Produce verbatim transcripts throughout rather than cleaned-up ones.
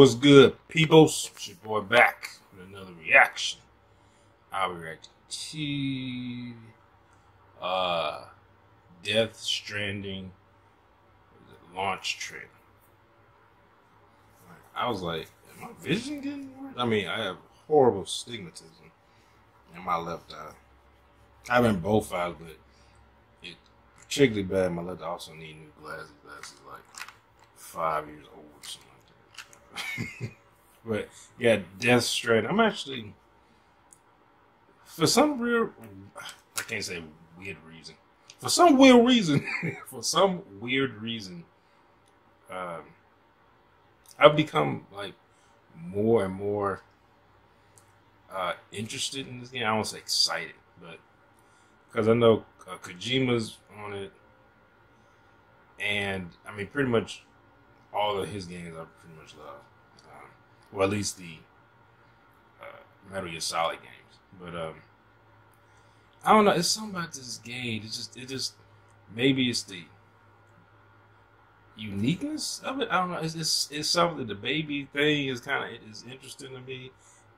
What's good, peoples? It's your boy back with another reaction. I'll be reacting to uh, Death Stranding launch trailer. I was like, am I vision getting worse? I mean, I have horrible astigmatism in my left eye. I have in both eyes, but it's particularly bad in my left eye. I also need new glasses. Glasses like five years old or something. But yeah, Death Stranding. I'm actually, for some real, I can't say weird reason. For some weird reason, for some weird reason, um, I've become like more and more uh, interested in this game. I won't say excited, but because I know uh, Kojima's on it, and I mean, pretty much all of his games I pretty much love. Um, well, at least the uh, Metal Gear Solid games. But um, I don't know. It's something about this game. It's just, it just, maybe it's the uniqueness of it. I don't know. It's it's, it's something. The baby thing is kind of is interesting to me,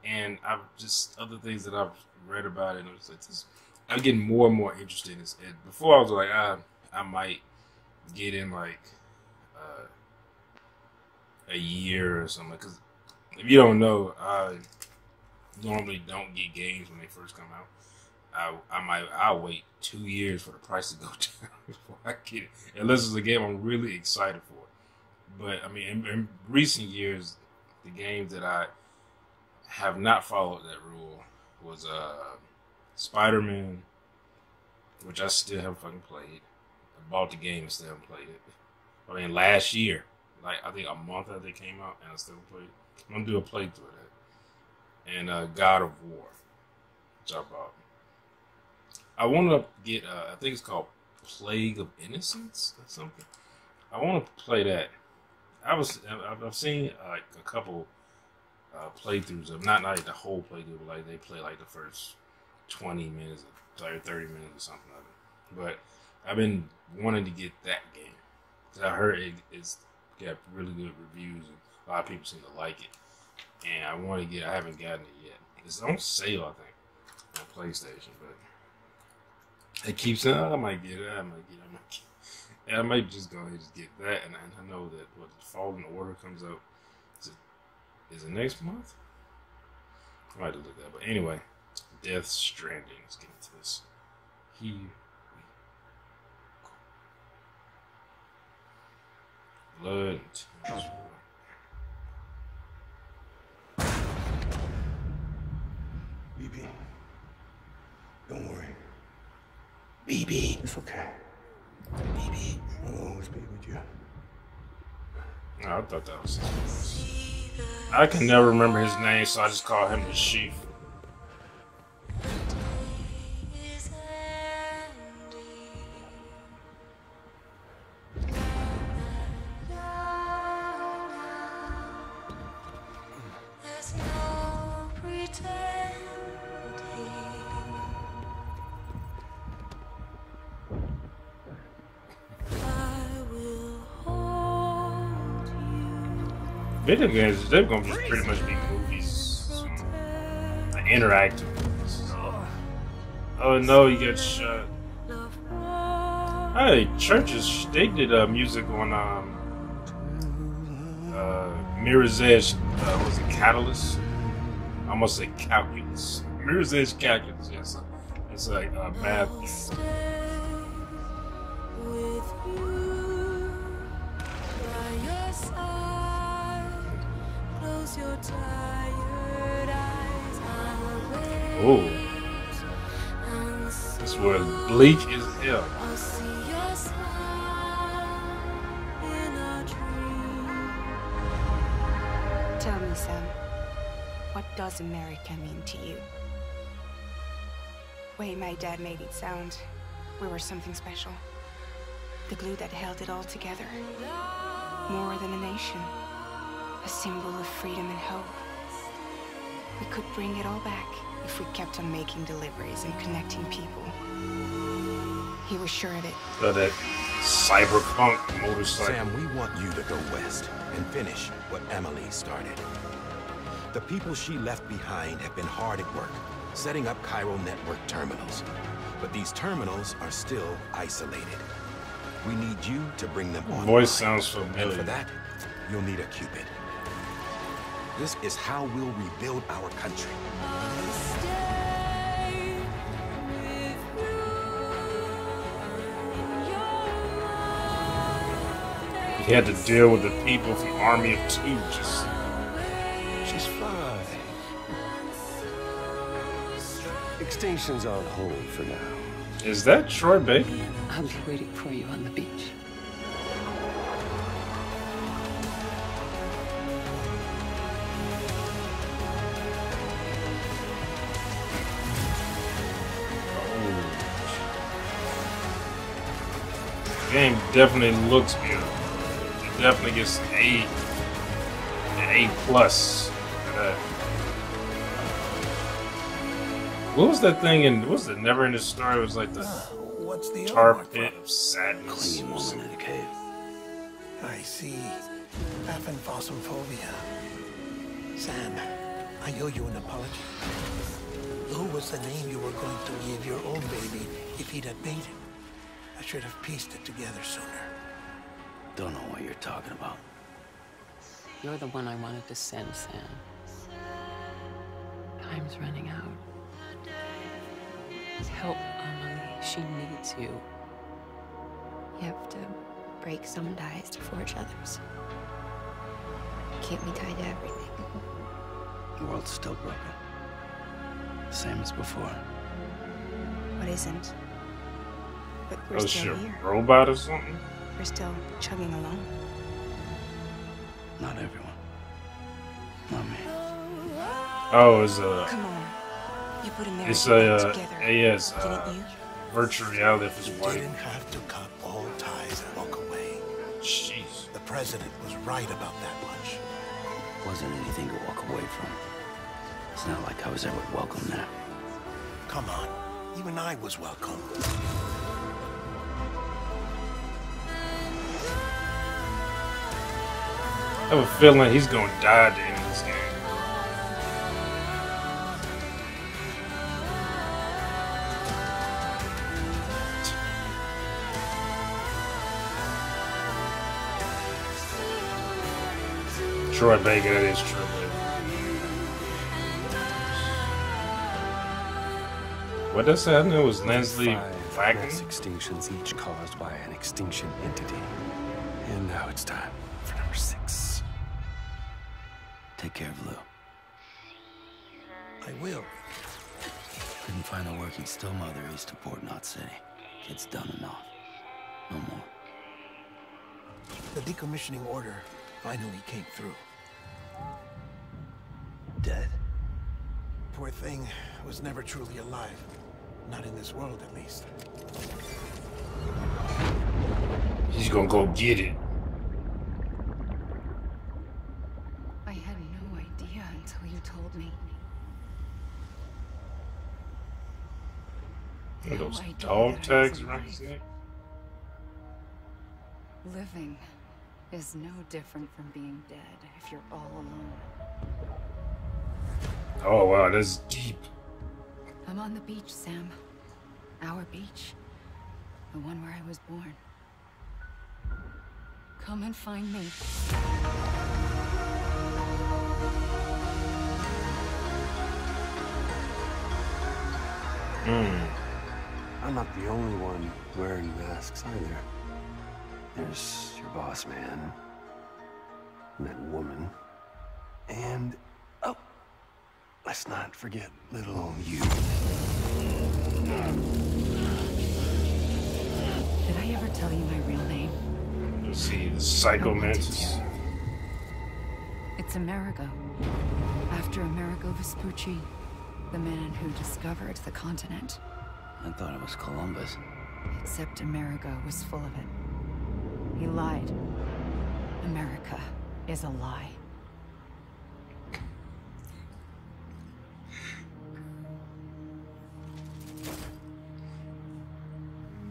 and I've just other things that I've read about it. And I'm just like, this, I'm getting more and more interested in this. And before I was like, I I might get in like. Uh, a year or something, because if you don't know, I normally don't get games when they first come out. I I might I wait two years for the price to go down before I get it, unless it's a game I'm really excited for. But I mean, in, in recent years, the games that I have not followed that rule was uh Spider-Man, which I still haven't fucking played. I bought the game and still haven't played it. I mean, last year. Like, I think a month after they came out, and I still played. I'm going to do a playthrough of that. And uh, God of War, which I bought. I want to get, uh, I think it's called Plague of Innocence or something. I want to play that. I was, I've seen uh, like a couple uh, playthroughs of, not like the whole playthrough, but like they play like the first twenty minutes or thirty minutes or something like that. But I've been wanting to get that game. Because I heard it, it's got really good reviews and a lot of people seem to like it, and I want to get I haven't gotten it yet. It's on sale, I think, on PlayStation, but it keeps saying, oh, I might get it, I might get it, I might get it. And I might just go ahead and just get that, and I know that what Fallen Order comes out, is it, is it next month? I might have to look at that, but anyway, Death Stranding, let's get into this. He Blood. B B, don't worry. B B, it's okay. B B, I'll always be with you. No, I thought that was. I can never remember his name, so I just call him the Chief. Video games, they're gonna just pretty much be movies, like interactive movies. Oh. Oh no, you got shot. Hey, churches, they did uh, music on um, uh, Mirror's Edge, uh, was it Catalyst? I almost said Calculus. Mirror's Edge Calculus, yes. It's like uh, math. Oh, this word bleak as hell. Tell me, Sam, what does America mean to you? Way my dad made it sound, we were something special. The glue that held it all together. More than a nation. A symbol of freedom and hope. We could bring it all back if we kept on making deliveries and connecting people. He was sure of it. Love it. cyberpunk motorcycle. Sam, we want you to go west and finish what Emily started. The people she left behind have been hard at work, setting up chiral network terminals. But these terminals are still isolated. We need you to bring them online. Voice sounds familiar. And for that, you'll need a Cupid. This is how we'll rebuild our country. He had to deal with the people from Army of Two. Just... She's fine. Extinction's on hold for now. Is that Troy Baker? I'll be waiting for you on the beach. Oh. The game definitely looks beautiful. Definitely gets an A, an A plus. Uh, what was that thing? In what was the never ending story? It was like the, ah, what's the tar pit of sadness. Clean woman in a cave. I see. Aphanphosmophobia. Sam, I owe you an apology. Who was the name you were going to give your old baby if he'd had made it? I should have pieced it together sooner. Don't know what you're talking about. You're the one I wanted to send, Sam. Time's running out. Help Amelie. She needs you. You have to break some ties to forge others. Can't be tied to everything. The world's still broken. Same as before. What isn't? But we're oh, still here. A robot or something? We're still chugging along. Not everyone. Not me. Oh, it's a... Come on. You put in there it's a, uh, together, yes, uh, you? Virtual reality if it's white. You didn't have to cut all ties and walk away. Jeez. The president was right about that much. Wasn't anything to walk away from. It's not like I was ever welcome now. Come on. Even I was welcome. I have a feeling he's gonna die at the end of this game. Troy Baker, that is true. What does that mean? It was Lindsay Wagner. Six extinctions each caused by an extinction entity. And now it's time for number six. Take care of Lou. I will. Couldn't find a working still mother east of Port Knot City. Kid's done enough. No more. The decommissioning order finally came through. Dead? Poor thing was never truly alive. Not in this world, at least. He's gonna go get it. Are those dog tags around his neck? Living is no different from being dead if you're all alone. Oh wow, that's deep. I'm on the beach, Sam. Our beach. The one where I was born. Come and find me. Hmm. I'm not the only one wearing masks either. There's your boss man, and that woman, and oh, let's not forget little old you. Did I ever tell you my real name? You see, the psychomantis. It's Amerigo. After Amerigo Vespucci, the man who discovered the continent. I thought it was Columbus. Except Amerigo was full of it. He lied. America is a lie.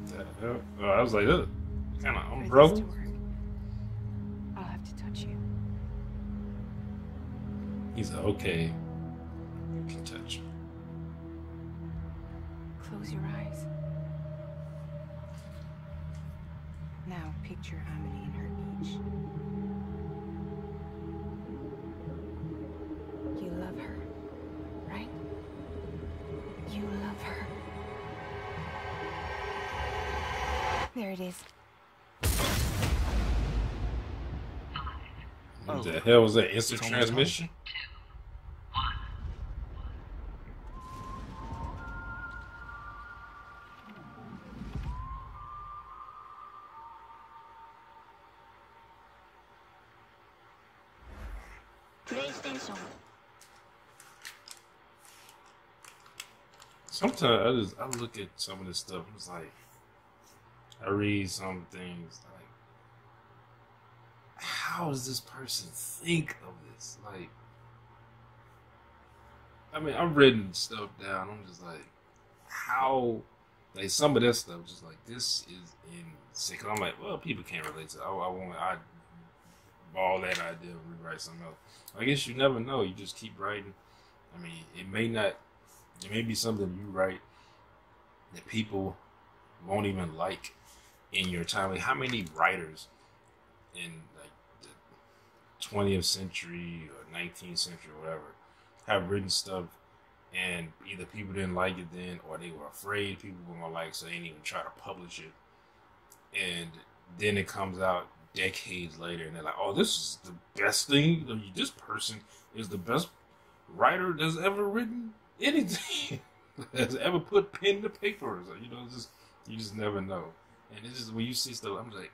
That, oh, I was like, oh, I on, bro. I'll have to touch you. He's okay. You can touch him. Close your eyes. Now picture Amity in her beach. You love her, right? You love her. There it is. What the hell was that? Instant transmission? PlayStation. Sometimes I just I look at some of this stuff and it's like I read some things like, how does this person think of this? Like, I mean, I've written stuff down. I'm just like, how? Like some of that stuff, just like this is insane. Cause I'm like, well, people can't relate to it. I, I want I ball that idea and rewrite something else. I guess you never know. You just keep writing. I mean, it may not. It may be something you write that people won't even like in your time. Like, how many writers in like the twentieth century or nineteenth century or whatever have written stuff and either people didn't like it then or they were afraid people were gonna like it, so they didn't even try to publish it, and then it comes out decades later and they're like, oh, this is the best thing, this person is the best writer that's ever written anything that's ever put pen to paper. So, you know, just you just never know. And it's just when you see stuff, I'm like,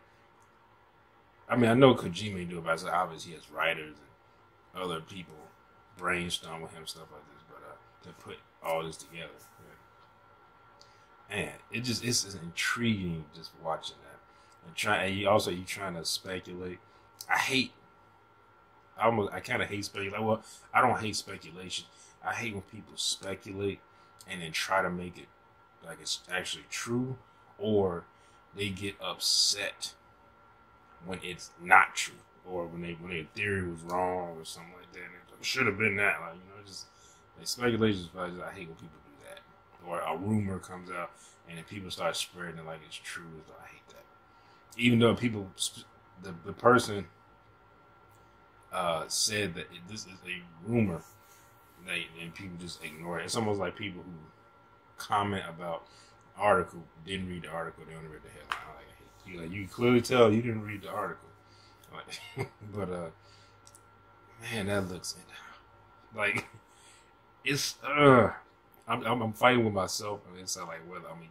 I mean, I know Kojima do about it, so obviously he has writers and other people brainstorm with him, stuff like this, but uh, to put all this together, yeah. Man, it just, it's just intriguing just watching that. And try, and you also, you trying to speculate. I hate, I almost, I kind of hate speculation. Well, I don't hate speculation. I hate when people speculate and then try to make it like it's actually true, or they get upset when it's not true, or when they when their theory was wrong or something like that. It should have been that, like, you know, just like speculations. I hate when people do that, or a rumor comes out and then people start spreading it like it's true. So I hate that, even though people, the the person uh, said that it, this is a rumor, they, and people just ignore it. It's almost like people who comment about an article didn't read the article; they only read the headline. Like, you, like, you clearly tell you didn't read the article, like, but uh, man, that looks like it's. Uh, I'm, I'm I'm fighting with myself on the inside, like whether I'm gonna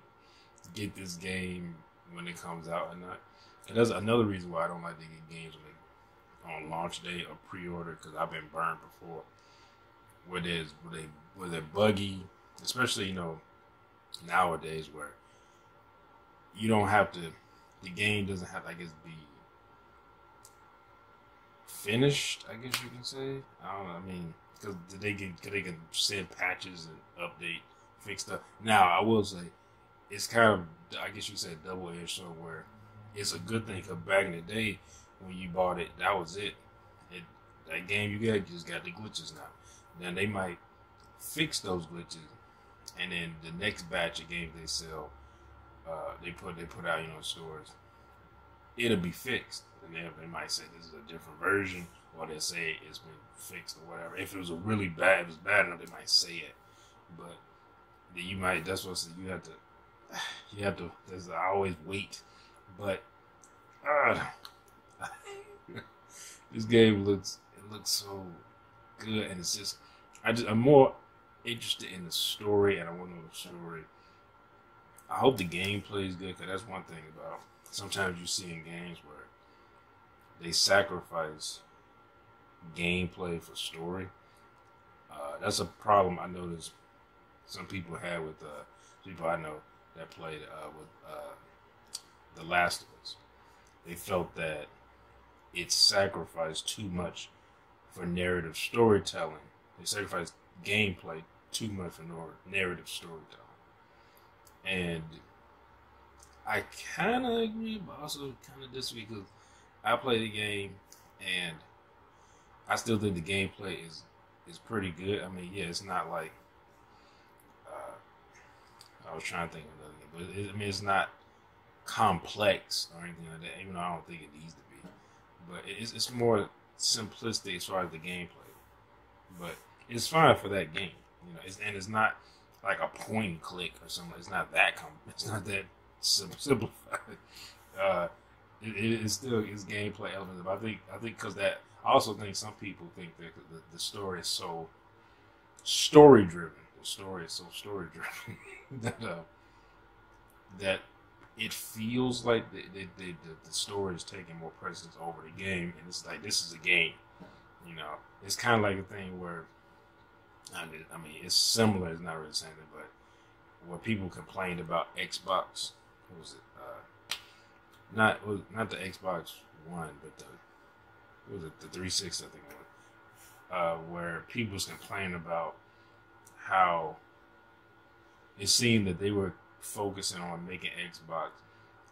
get this game when it comes out or not. And that's another reason why I don't like to get games like on launch day or pre-order, because I've been burned before. Where there's where they where they're buggy, especially, you know, nowadays where you don't have to. The game doesn't have to, I guess, be finished, I guess you can say. I don't know. I mean, because they can, cause they can send patches and update, fix stuff. Now, I will say, it's kind of, I guess you said, double-edged sword, where it's a good thing. Because back in the day, when you bought it, that was it. it that game you got, you just got the glitches now. Then they might fix those glitches, and then the next batch of games they sell, Uh, they put they put out, you know, stores, it'll be fixed, and they they might say this is a different version, or they say it's been fixed or whatever. If it was a really bad, it was bad enough, they might say it, but then you might that's what you have to you have to. There's I always wait, but uh, this game looks it looks so good, and it's just I just I'm more interested in the story, and I want to know the story. I hope the gameplay is good, because that's one thing about sometimes you see in games where they sacrifice gameplay for story. Uh, that's a problem I noticed some people had with uh, people I know that played uh, with uh, The Last of Us. They felt that it sacrificed too much for narrative storytelling. They sacrificed gameplay too much for narrative storytelling. And I kind of agree, but also kind of disagree because I play the game and I still think the gameplay is is pretty good. I mean, yeah, it's not like uh, I was trying to think of another game, but it, I mean, it's not complex or anything like that. Even though I don't think it needs to be, but it's it's more simplistic as far as the gameplay. But it's fine for that game, you know. It's, and it's not like a point and click or something. It's not that com- It's not that sim- simplified. Uh, it, it, it's still it's gameplay elements. But I think I think because that I also think some people think that the, the story is so story driven. The story is so story driven that uh, that it feels like the, the, the, the story is taking more precedence over the game, and it's like this is a game. You know, it's kind of like a thing where, I mean, I mean, it's similar. It's not really the same thing, but where people complained about Xbox, what was it? Uh, not it was not the Xbox One, but the what was it the three sixty, I think it was. Uh, where people was complaining about how it seemed that they were focusing on making Xbox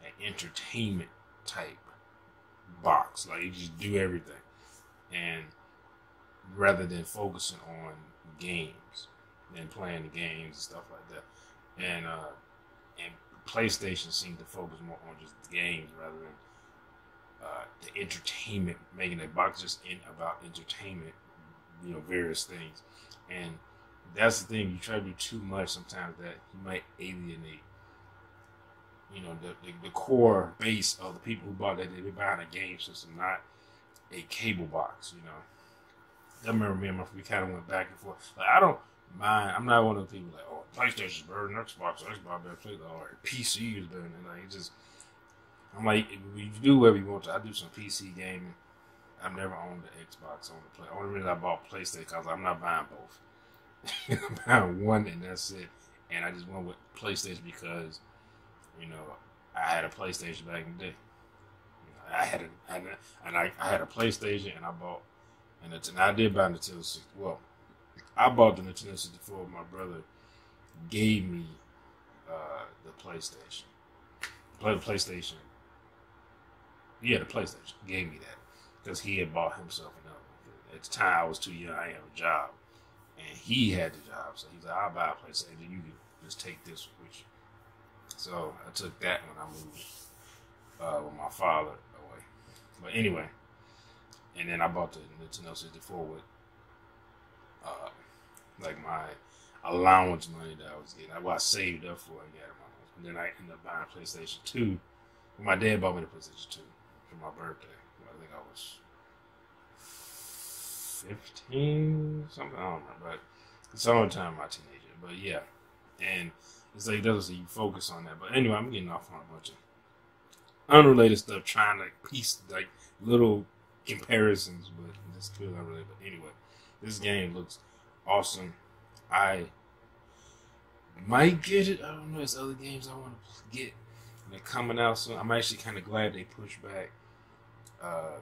an entertainment type box, like you just do everything, and rather than focusing on games and playing the games and stuff like that. And uh, and PlayStation seemed to focus more on just the games rather than uh, the entertainment, making that box just in about entertainment, you know, various things. And that's the thing, you try to do too much sometimes that you might alienate, you know, the, the, the core base of the people who bought that. They've been buying a game system, not a cable box, you know. I remember me and my, we kind of went back and forth. Like, I don't mind. I'm not one of those people like, oh, PlayStation's better than Xbox, or Xbox better than PlayStation, or P C is better than that. Like, it just, I'm like, we do whatever you want to. I do some P C gaming. I've never owned an Xbox on the play. Only reason I bought PlayStation because I'm not buying both. I'm buying one and that's it. And I just went with PlayStation because, you know, I had a PlayStation back in the day. You know, I had a, I had a, and I, I had a PlayStation and I bought. And I did buy Nintendo sixty-four. Well, I bought the Nintendo sixty-four. My brother gave me uh, the PlayStation. Play the PlayStation. Yeah, the PlayStation gave me that because he had bought himself another one. At the time, I was too young. I didn't have a job, and he had the job, so he's like, "I'll buy a PlayStation. You can just take this with you." So I took that when I moved uh, with my father away. But anyway. And then I bought the Nintendo sixty-four with, uh, like my allowance money that I was getting. I, well, I saved up for it and got my allowance. And then I ended up buying PlayStation Two. My dad bought me the PlayStation Two for my birthday. I think I was fifteen, something. I don't remember, but sometime my teenager. But yeah, and it's like that's you focus on that. But anyway, I'm getting off on a bunch of unrelated stuff, trying to piece like little comparisons, but that's clearly not related. But anyway, this game looks awesome. I might get it. I don't know. There's other games I want to get. They're coming out soon. I'm actually kind of glad they pushed back. Uh,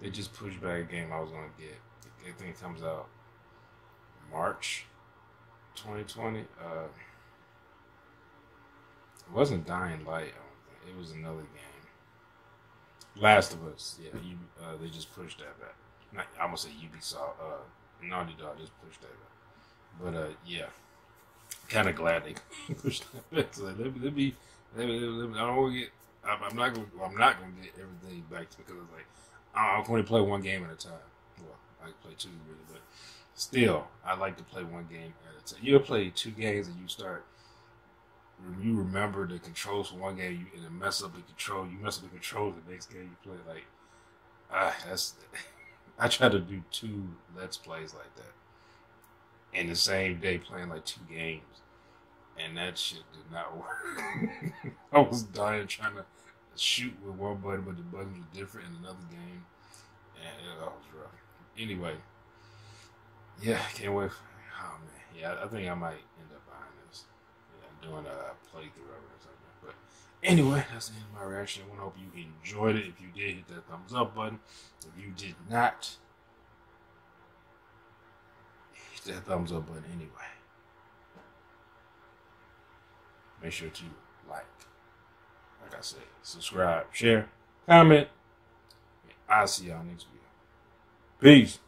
they just pushed back a game I was going to get. I think it comes out March twenty twenty. Uh, it wasn't Dying Light, I don't think. It was another game. Last of Us, yeah, you, uh, they just pushed that back. Not, I almost say Ubisoft, uh, Naughty Dog just pushed that back. But uh, yeah, kind of glad they pushed that back. So let me, let me, let me, let me I don't want to get. I'm, I'm not gonna. I'm not gonna get everything back to because it's like I can only play one game at a time. Well, I can play two really, but still, I like to play one game at a time. You'll play two games and you start. You remember the controls for one game, you and it mess up the control. You mess up the controls the next game you play. Like, ah, that's. I try to do two Let's Plays like that, in the same day playing like two games, and that shit did not work. I was dying trying to shoot with one button, but the buttons were different in another game, and it was rough. Anyway, yeah, can't wait. For, oh man, yeah, I think I might end up buying this. Doing a playthrough or something. But anyway, that's the end of my reaction. I want to hope you enjoyed it. If you did, hit that thumbs up button. If you did not, hit that thumbs up button anyway. Make sure to like. Like I said, subscribe, share, comment. And I'll see y'all next week. Peace.